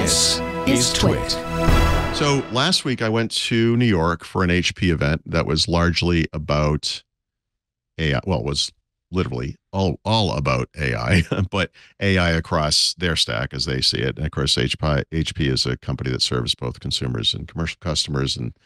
This is TWiT. So last week I went to New York for an HP event that was largely about AI. Well, it was literally all about AI, but AI across their stack as they see it. And of course, HP is a company that serves both consumers and commercial customers. And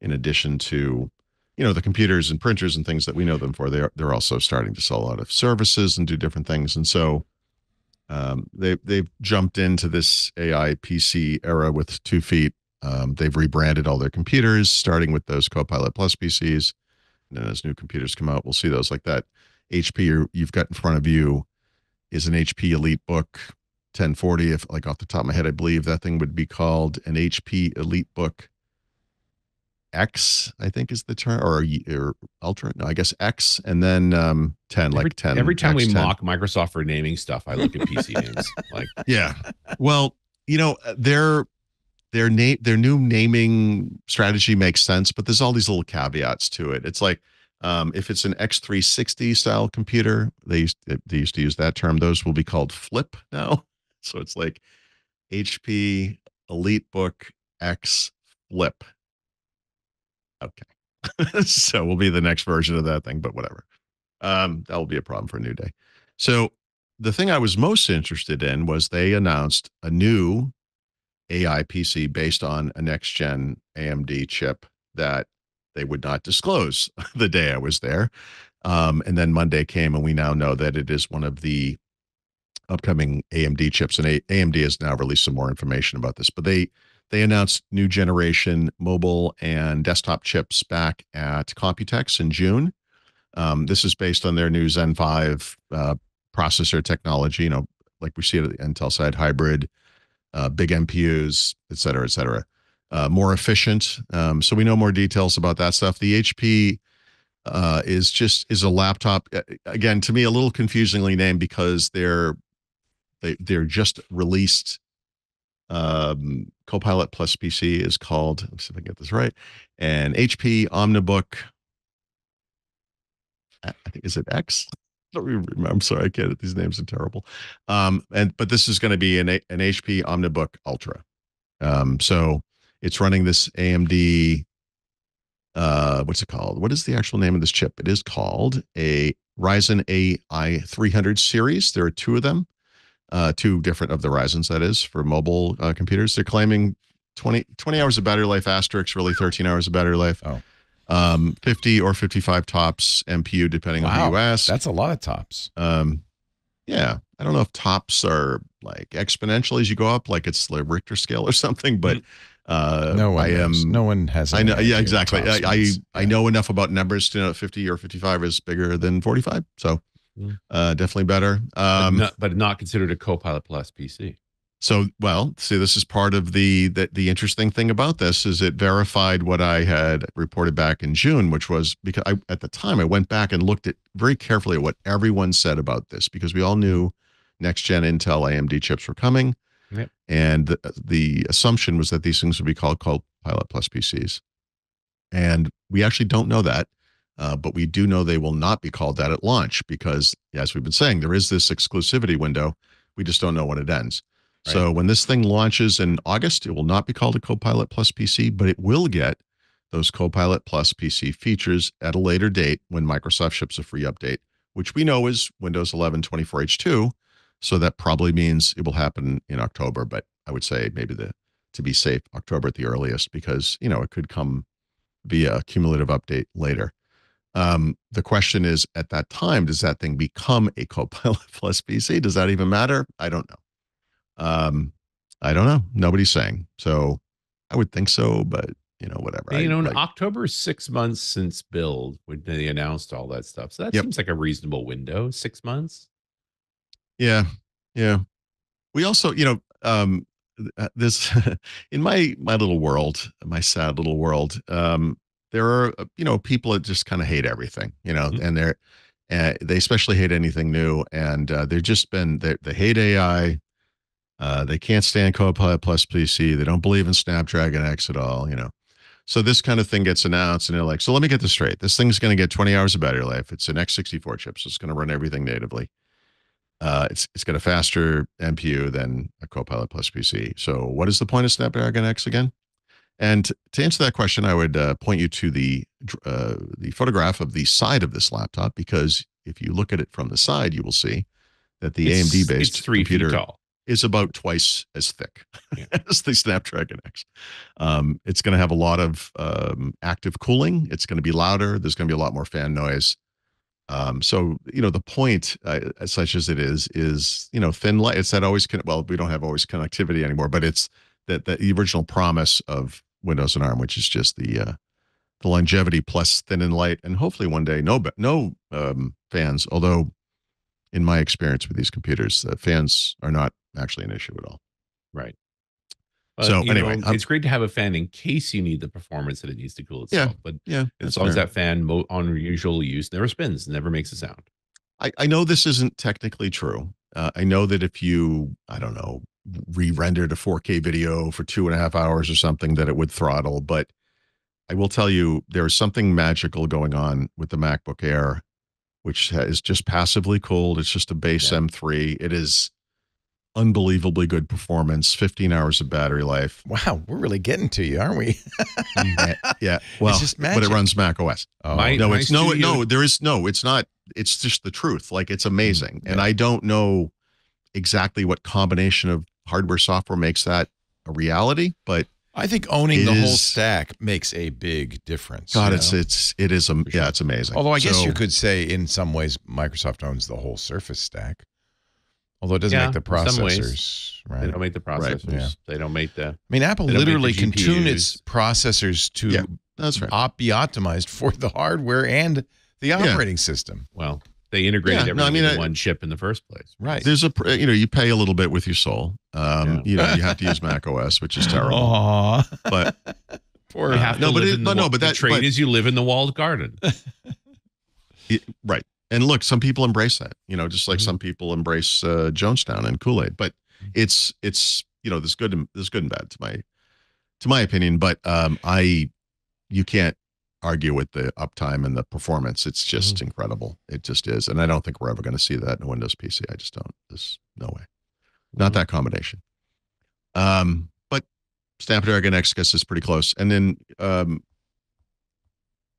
in addition to, you know, the computers and printers and things that we know them for, they're also starting to sell a lot of services and do different things. And so they've jumped into this AI PC era with 2 feet. They've rebranded all their computers, starting with those Copilot+ PCs. And then as new computers come out, we'll see those like that. HP you've got in front of you is an HP EliteBook 1040. If, like, off the top of my head, I believe that thing would be called an HP EliteBook X, I think is the term, or Ultra. No, I guess X, and then 10, like 10. Every time we mock Microsoft for naming stuff, I look at PC names. Like, yeah, well, you know, their new naming strategy makes sense, but there's all these little caveats to it. It's like, if it's an X360 style computer, they used to use that term. Those will be called Flip now. So it's like HP EliteBook X Flip. Okay. So we'll be the next version of that thing, but whatever. That will be a problem for a new day. So the thing I was most interested in was they announced a new AI PC based on a next-gen AMD chip that they would not disclose the day I was there. And then Monday came, and we now know that it is one of the upcoming AMD chips. And AMD has now released some more information about this, but they announced new generation mobile and desktop chips back at Computex in June. This is based on their new Zen 5 processor technology, you know, like we see it at the Intel side, hybrid, big MPUs, et cetera, et cetera. More efficient. So we know more details about that stuff. The HP is a laptop, again, to me, a little confusingly named because they're just released. Copilot+ PC is called, let's see if I can get this right, and HP Omnibook, I think, is it X? I don't remember. I'm sorry, I can't. These names are terrible. But this is going to be an HP Omnibook Ultra. So it's running this AMD. What's it called? What is the actual name of this chip? It is called a Ryzen AI 300 series. There are two of them. Two different of the Ryzens, that is, for mobile computers. They're claiming 20 hours of battery life, asterisk, really 13 hours of battery life, 50 or 55 TOPS MPU, depending on who you ask. That's a lot of TOPS. Yeah, I don't know if TOPS are like exponential as you go up, like it's the Richter scale or something, but no one has. I know, yeah, exactly. I know enough about numbers to know that 50 or 55 is bigger than 45, so. Definitely better, but not considered a Copilot+ PC. So, well, see, this is part of the interesting thing about this is it verified what I had reported back in June, which was, because at the time I went back and looked at very carefully at what everyone said about this, because we all knew next gen Intel AMD chips were coming, yep. And the assumption was that these things would be called Copilot+ PCs, and we actually don't know that. But we do know they will not be called that at launch because, as we've been saying, there is this exclusivity window. We just don't know when it ends. Right. So when this thing launches in August, it will not be called a Copilot+ PC, but it will get those Copilot+ PC features at a later date when Microsoft ships a free update, which we know is Windows 11 24H2. So that probably means it will happen in October, but I would say maybe to be safe, October at the earliest, because, you know, it could come via a cumulative update later. The question is, at that time, does that thing become a Copilot+ PC? Does that even matter? I don't know. I don't know. Nobody's saying. So I would think so, but, you know, whatever. You know, in October, 6 months since build, when they announced all that stuff. So that seems like a reasonable window, 6 months. Yeah. Yeah. We also, you know, this in my little world, my sad little world, there are, you know, people that just kind of hate everything, you know, and they especially hate anything new. And they hate AI. They can't stand Copilot+ PC. They don't believe in Snapdragon X at all, you know. So this kind of thing gets announced and they're like, so let me get this straight. This thing's going to get 20 hours of battery life. It's an X64 chip, so it's going to run everything natively. It's got a faster MPU than a Copilot+ PC. So what is the point of Snapdragon X again? And to answer that question, I would point you to the photograph of the side of this laptop, because if you look at it from the side, you will see that the AMD-based computer is about twice as thick as the Snapdragon X. It's going to have a lot of active cooling. It's going to be louder. There's going to be a lot more fan noise. So, you know, the point, such as it is, you know, thin light. It's that always, well, we don't have always connectivity anymore, but it's that the original promise of Windows and ARM, which is just the longevity plus thin and light, and hopefully one day no fans. Although, in my experience with these computers, fans are not actually an issue at all. Right. But, so anyway, it's great to have a fan in case you need the performance that it needs to cool itself. Yeah, but yeah, as long as that fan on usual use never spins, never makes a sound. I know this isn't technically true. I know that if you, I don't know, re-rendered a 4K video for 2.5 hours or something, that it would throttle. But I will tell you, there is something magical going on with the MacBook Air, which is just passively cooled. It's just a base M3. It is unbelievably good performance, 15 hours of battery life. Wow, we're really getting to you, aren't we? Yeah. Well, but it runs Mac OS. Oh. It's not. It's just the truth. Like, it's amazing. Yeah. And I don't know exactly what combination of hardware software makes that a reality, but I think owning the whole stack makes a big difference. God, it's amazing. Although I guess you could say in some ways Microsoft owns the whole Surface stack. Although it doesn't make the processors, right? They don't make the processors. Right. Yeah. They don't make the. I mean, Apple literally can tune its processors to be optimized for the hardware and the operating system. Well, they integrated everything into one chip in the first place. Right. There's you pay a little bit with your soul. You have to use Mac OS, which is terrible. Aww. But poor. The trade is you live in the walled garden. Right. And look, some people embrace that, just like some people embrace Jonestown and Kool-Aid. But it's there's good and bad to my opinion. But you can't argue with the uptime and the performance. It's just incredible. It just is, and I don't think we're ever going to see that in a Windows PC. I just don't. There's no way. Not that combination. But Snapdragon X is pretty close, and then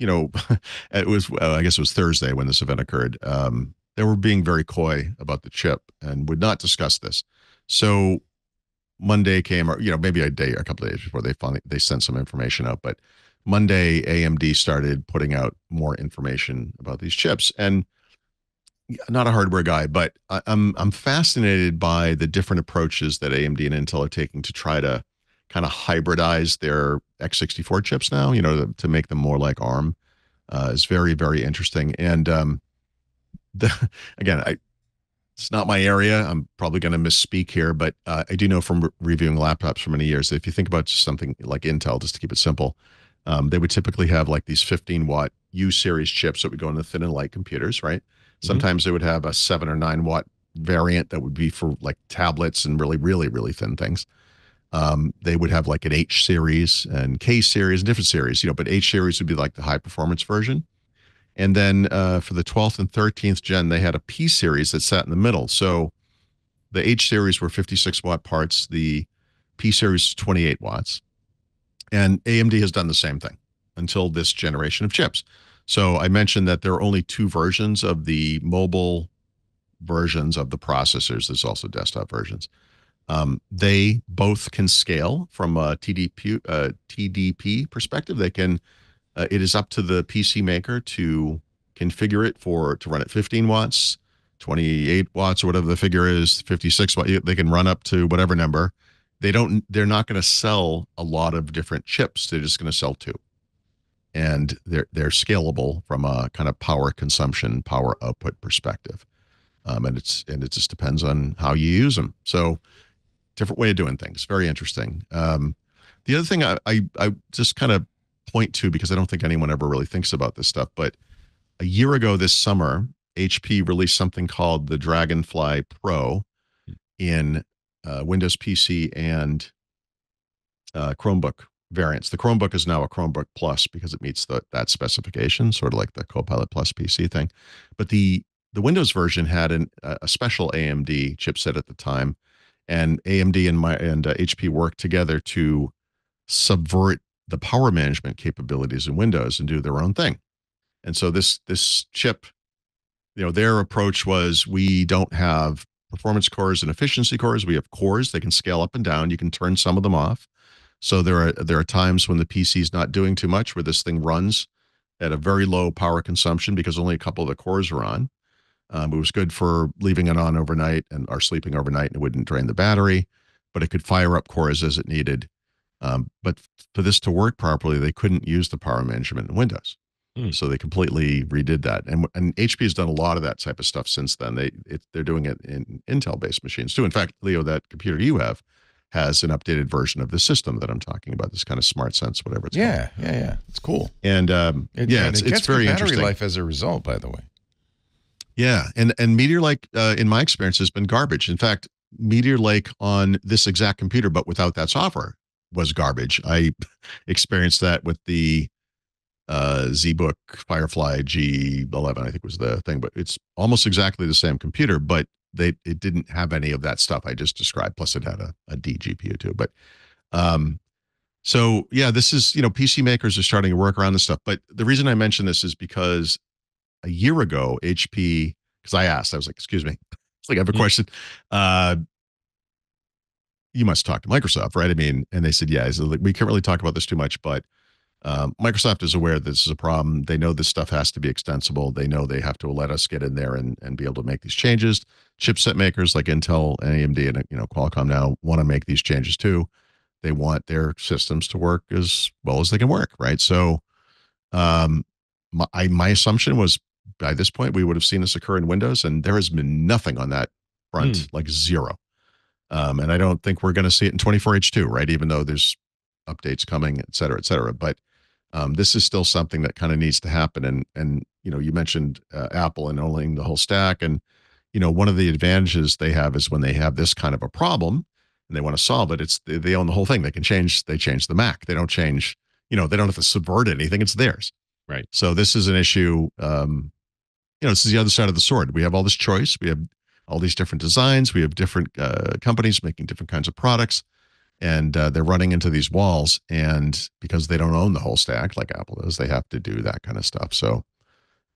it was Thursday when this event occurred. They were being very coy about the chip and would not discuss this. So Monday came, or maybe a couple of days before, they sent some information out. But Monday, AMD started putting out more information about these chips. And not a hardware guy, but I'm fascinated by the different approaches that AMD and Intel are taking to try to kind of hybridize their X64 chips now, to make them more like ARM, is very, very interesting. And it's not my area. I'm probably going to misspeak here, but I do know from reviewing laptops for many years that if you think about just something like Intel, just to keep it simple, they would typically have like these 15-watt U-series chips that would go into thin and light computers, right? Mm-hmm. Sometimes they would have a 7 or 9-watt variant that would be for like tablets and really, really, really thin things. They would have like an H series and K series, different series, but H series would be like the high performance version. And then for the 12th and 13th gen, they had a P series that sat in the middle. So the H series were 56-watt parts, the P series 28 watts. And AMD has done the same thing until this generation of chips. So I mentioned that there are only two versions of the mobile versions of the processors. There's also desktop versions. They both can scale from a TDP perspective. They can. It is up to the PC maker to configure it to run at 15 watts, 28 watts, or whatever the figure is, 56 watts. They can run up to whatever number. They're not going to sell a lot of different chips. They're just going to sell two, and they're scalable from a kind of power consumption, power output perspective. And it just depends on how you use them. So. Different way of doing things. Very interesting. The other thing I just kind of point to, because I don't think anyone ever really thinks about this stuff, but a year ago this summer, HP released something called the Dragonfly Pro in Windows PC and Chromebook variants. The Chromebook is now a Chromebook Plus because it meets that specification, sort of like the Copilot Plus PC thing. But the the Windows version had a special AMD chipset at the time, and AMD and HP worked together to subvert the power management capabilities in Windows and do their own thing. And so this chip, you know, their approach was, we don't have performance cores and efficiency cores. We have cores that can scale up and down. You can turn some of them off. So there are times when the PC is not doing too much, where this thing runs at a very low power consumption because only a couple of the cores are on. It was good for leaving it on overnight or sleeping overnight, and it wouldn't drain the battery, but it could fire up cores as it needed. But for this to work properly, they couldn't use the power management in Windows. So they completely redid that. And HP has done a lot of that type of stuff since then. They're doing it in Intel-based machines too. In fact, Leo, that computer you have has an updated version of the system that I'm talking about, this kind of SmartSense, whatever it's called. Yeah. It's cool. And it's very interesting. Battery life as a result, by the way. Yeah, and Meteor Lake, in my experience, has been garbage. In fact, Meteor Lake on this exact computer, but without that software, was garbage. I experienced that with the ZBook Firefly G11, I think was the thing, but it's almost exactly the same computer, but it didn't have any of that stuff I just described. Plus it had a DGPU too. But so yeah, this is, you know, PC makers are starting to work around this stuff. But the reason I mention this is because a year ago, HP, because I asked, I was like, excuse me, it's like, I have a question. You must talk to Microsoft, right? I mean, and they said, yeah, so like, we can't really talk about this too much, but Microsoft is aware this is a problem. They know this stuff has to be extensible. They know they have to let us get in there and be able to make these changes. Chipset makers like Intel and AMD and, you know, Qualcomm now want to make these changes too. They want their systems to work as well as they can work, right? So my assumption was by this point we would have seen this occur in Windows, and there has been nothing on that front, like zero. And I don't think we're going to see it in 24H2, right? Even though there's updates coming, et cetera, et cetera. But this is still something that kind of needs to happen. And you know, you mentioned Apple and owning the whole stack. And, you know, one of the advantages they have is when they have this kind of a problem and they want to solve it, they own the whole thing. They can change, they change the Mac. They don't change, you know, they don't have to subvert anything. It's theirs. Right. So this is an issue. You know, this is the other side of the sword. We have all this choice. We have all these different designs. We have different companies making different kinds of products. And they're running into these walls, and because they don't own the whole stack like Apple does, they have to do that kind of stuff. So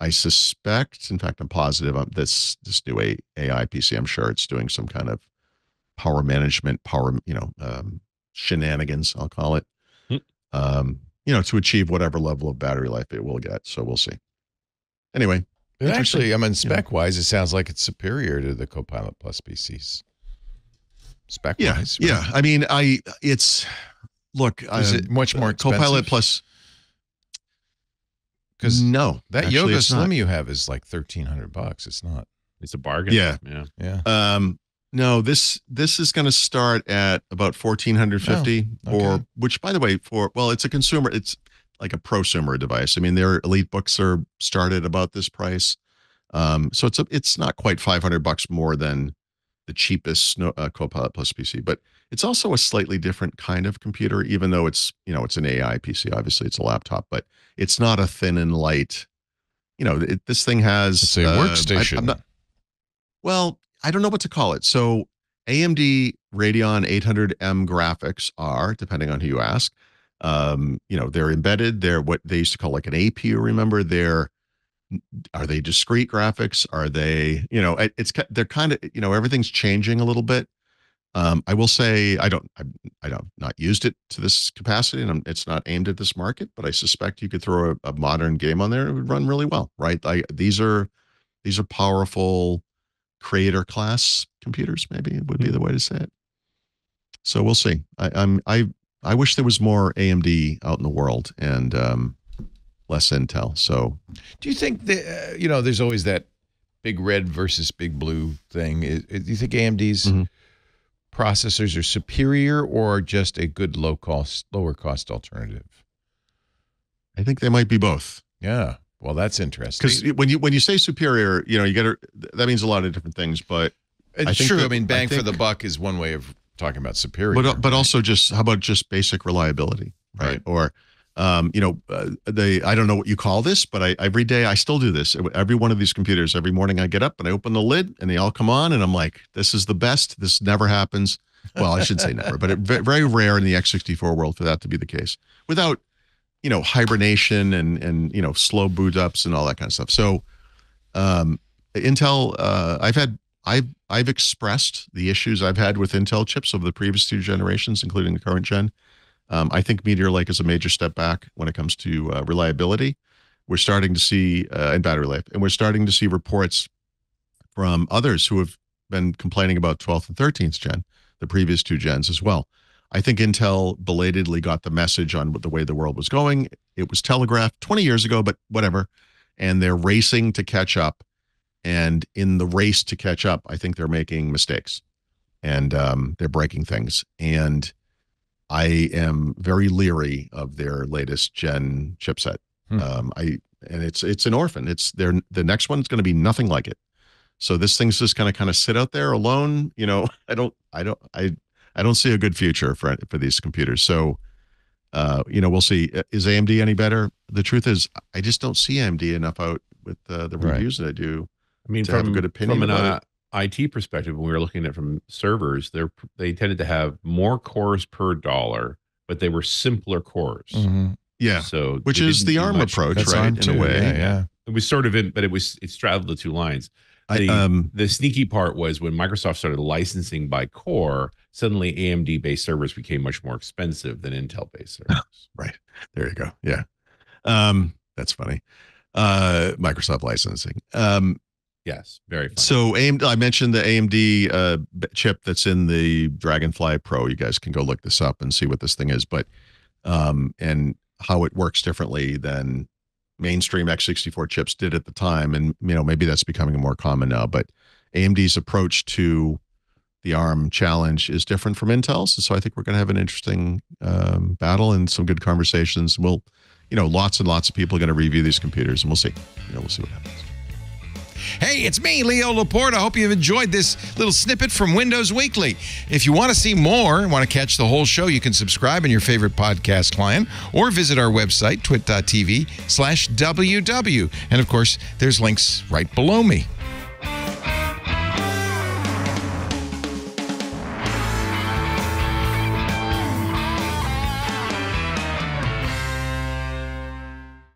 I suspect, in fact, I'm positive on this new AI PC. I'm sure it's doing some kind of power management, you know, shenanigans, I'll call it, you know, to achieve whatever level of battery life it will get. So we'll see. Anyway, it actually, I mean, spec-wise, it sounds like it's superior to the Copilot+ PCs. Spec wise, yeah, right? Yeah. I mean, is it much more expensive? Copilot Plus, because no, that Yoga Slim you have is like $1,300. It's not. It's a bargain. Yeah. No, this is going to start at about $1,450, or which, by the way, it's a consumer. It's like a prosumer device. I mean, their EliteBooks are started about this price. So it's not quite $500 more than the cheapest Copilot+ PC, but it's also a slightly different kind of computer, even though it's, you know, it's an AI PC, obviously it's a laptop, but it's not a thin and light, you know, this thing has it's a workstation. I don't know what to call it. So AMD Radeon 800M graphics are, depending on who you ask, you know, they're embedded. They're what they used to call like an APU. Remember, are they discrete graphics? Are they, you know, they're kind of, you know, everything's changing a little bit. I will say I don't not used it to this capacity, and it's not aimed at this market, but I suspect you could throw a modern game on there and it would run really well, right? These are powerful creator class computers, maybe would be the way to say it. So we'll see. I wish there was more AMD out in the world, and less Intel. So do you think that, you know, there's always that big red versus big blue thing. Do you think AMD's processors are superior, or just a good lower cost alternative? I think they might be both. Yeah. Well, that's interesting. Because when you say superior, you know, that means a lot of different things, but it's true. I mean, bang for the buck is one way of talking about superior. But also just, how about just basic reliability, right? Or I don't know what you call this, but every day I still do this. Every one of these computers, every morning I get up and I open the lid and they all come on and I'm like, this is the best. This never happens. Well, I should say never, but it's very rare in the x64 world for that to be the case without, you know, hibernation and, you know, slow boot ups and all that kind of stuff. So, Intel, I've expressed the issues I've had with Intel chips over the previous two generations, including the current gen. I think Meteor Lake is a major step back when it comes to reliability. We're starting to see, and battery life, and we're starting to see reports from others who have been complaining about 12th and 13th gen, the previous two gens as well. I think Intel belatedly got the message on the way the world was going. It was telegraphed 20 years ago, but whatever. And they're racing to catch up. And in the race to catch up, I think they're making mistakes and they're breaking things. And I am very leery of their latest gen chipset. It's an orphan. The next one's going to be nothing like it. So this thing's just going to kind of sit out there alone. You know, I don't see a good future for these computers. So, you know, we'll see. Is AMD any better? The truth is, I just don't see AMD enough out with the reviews that I do. I mean, have a good opinion from an IT perspective, when we were looking at it from servers, they tended to have more cores per dollar, but they were simpler cores. Mm-hmm. Yeah. So which is the ARM approach, that's right? In a way, yeah. It was sort of in, but it straddled the two lines. The sneaky part was when Microsoft started licensing by core, suddenly AMD-based servers became much more expensive than Intel-based servers. Right. There you go. Yeah. That's funny. Microsoft licensing. Yes, very funny. So AMD, I mentioned the AMD chip that's in the Dragonfly Pro. You guys can go look this up and see what this thing is, but and how it works differently than mainstream x64 chips did at the time. And, you know, maybe that's becoming more common now, but AMD's approach to the ARM challenge is different from Intel's. And so I think we're going to have an interesting battle and some good conversations. We'll, you know, lots and lots of people are going to review these computers and we'll see, you know, we'll see what happens. Hey, it's me, Leo Laporte. I hope you've enjoyed this little snippet from Windows Weekly. If you want to see more and want to catch the whole show, you can subscribe in your favorite podcast client or visit our website, twit.tv/WW. And, of course, there's links right below me.